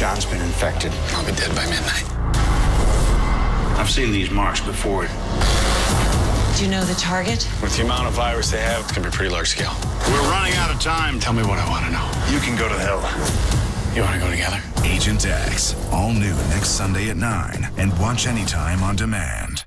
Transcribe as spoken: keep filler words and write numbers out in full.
John's been infected. I'll be dead by midnight. I've seen these marks before. Do you know the target? With the amount of virus they have, it's gonna be pretty large scale. We're running out of time. Tell me what I want to know. You can go to hell. You want to go together? Agent X, all new next Sunday at nine, and watch anytime on demand.